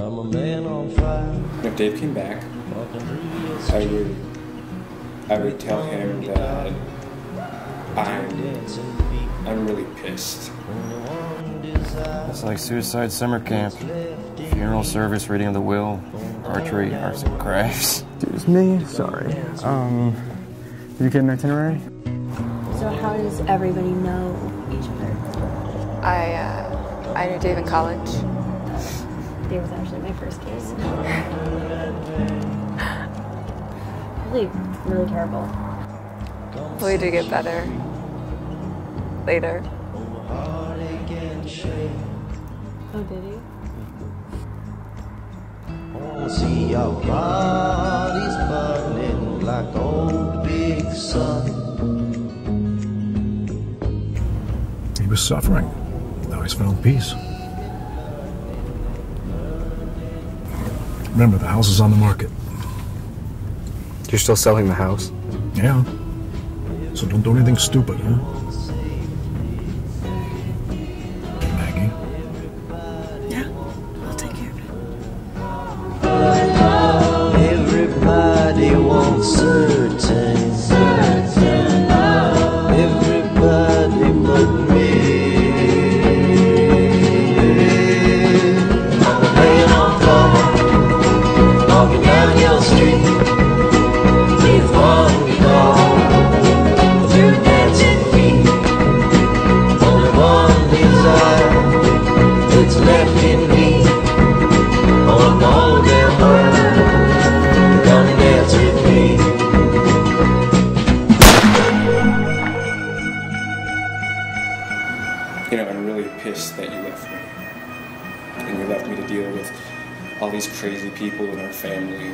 I'm a man on fire. If Dave came back, I would tell him that I'm really pissed. It's like suicide summer camp, funeral service, reading of the will, archery, arts and crafts. Dude, it's me. Sorry. Did you get an itinerary? So how does everybody know each other? I knew Dave in college. Dave was actually my first case. Really terrible. We did get better later. Oh, did he? See our bodies burning like old big sun. He was suffering. Now he's found peace. Remember, the house is on the market. You're still selling the house? Yeah. So don't do anything stupid, huh? Maggie? Yeah, I'll take care of it. Everybody wants certain. Everybody but me. You know, I'm really pissed that you left me. And you left me to deal with all these crazy people in our family.